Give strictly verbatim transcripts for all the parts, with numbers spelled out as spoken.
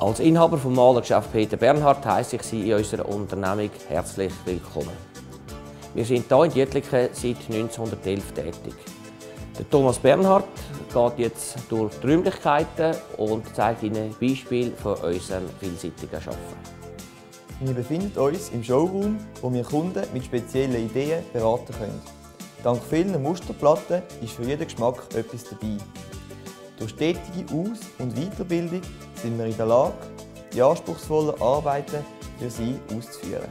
Als Inhaber vom Malergeschäft Peter Bernhard heiße ich Sie in unserer Unternehmung herzlich willkommen. Wir sind hier in Dietlikon seit neunzehnhundertelf tätig. Der Thomas Bernhard geht jetzt durch die Räumlichkeiten und zeigt Ihnen Beispiele von unserem vielseitigen Arbeiten. Wir befinden uns im Showroom, wo wir Kunden mit speziellen Ideen beraten können. Dank vielen Musterplatten ist für jeden Geschmack etwas dabei. Durch stetige Aus- und Weiterbildung sind wir in der Lage, die anspruchsvollen Arbeiten für Sie auszuführen.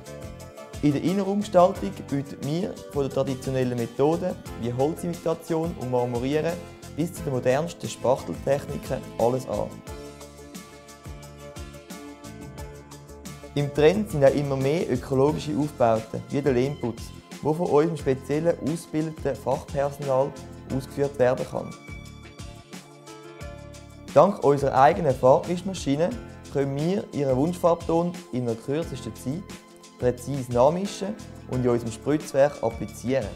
In der Innenraumgestaltung bieten wir von den traditionellen Methoden wie Holzimitation und Marmorieren bis zu den modernsten Spachteltechniken alles an. Im Trend sind auch immer mehr ökologische Aufbauten wie der Lehmputz, der von unserem speziellen ausgebildeten Fachpersonal ausgeführt werden kann. Dank unserer eigenen Farbmischmaschine können wir Ihren Wunschfarbton in der kürzesten Zeit präzise nachmischen und in unserem Spritzwerk applizieren.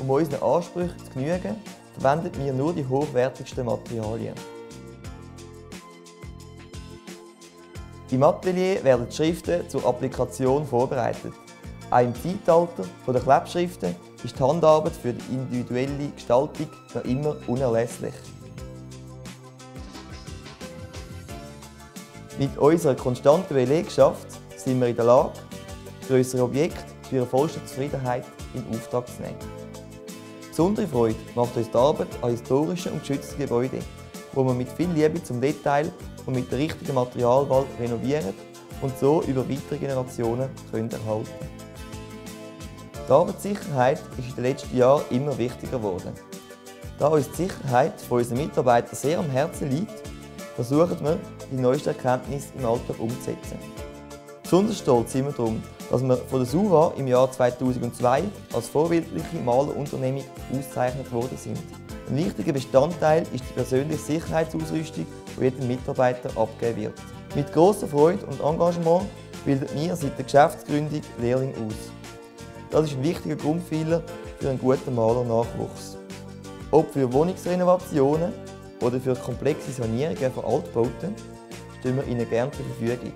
Um unseren Ansprüchen zu genügen, verwenden wir nur die hochwertigsten Materialien. Im Atelier werden die Schriften zur Applikation vorbereitet. Auch im Zeitalter der Klebschriften ist die Handarbeit für die individuelle Gestaltung noch immer unerlässlich. Mit unserer konstanten Belegschaft sind wir in der Lage, größere Objekte zu ihrer vollsten Zufriedenheit in Auftrag zu nehmen. Besondere Freude macht uns die Arbeit an historischen und geschützten Gebäuden, wo wir mit viel Liebe zum Detail und mit der richtigen Materialwahl renovieren und so über weitere Generationen erhalten können. Die Arbeitssicherheit ist in den letzten Jahren immer wichtiger geworden. Da uns die Sicherheit von unseren Mitarbeitern sehr am Herzen liegt, versuchen wir, die neuesten Erkenntnisse im Alltag umzusetzen. Besonders stolz sind wir darum, dass wir von der SUVA im Jahr zweitausendzwei als vorbildliche Malerunternehmung ausgezeichnet worden sind. Ein wichtiger Bestandteil ist die persönliche Sicherheitsausrüstung, die jedem Mitarbeiter abgegeben wird. Mit grosser Freude und Engagement bilden wir seit der Geschäftsgründung Lehrlinge aus. Das ist ein wichtiger Grundpfeiler für einen guten Malernachwuchs. Ob für Wohnungsrenovationen oder für komplexe Sanierungen von Altbauten, stehen wir Ihnen gerne zur Verfügung.